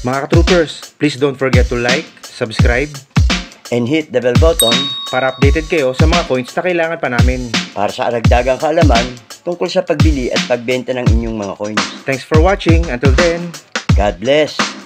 Mga ka-troopers, please don't forget to like, subscribe, and hit the bell button para updated kayo sa mga points na kailangan pa namin para sa aragdagang kaalaman tungkol sa pagbili at pagbenta ng inyong mga coins. Thanks for watching. Until then, God bless!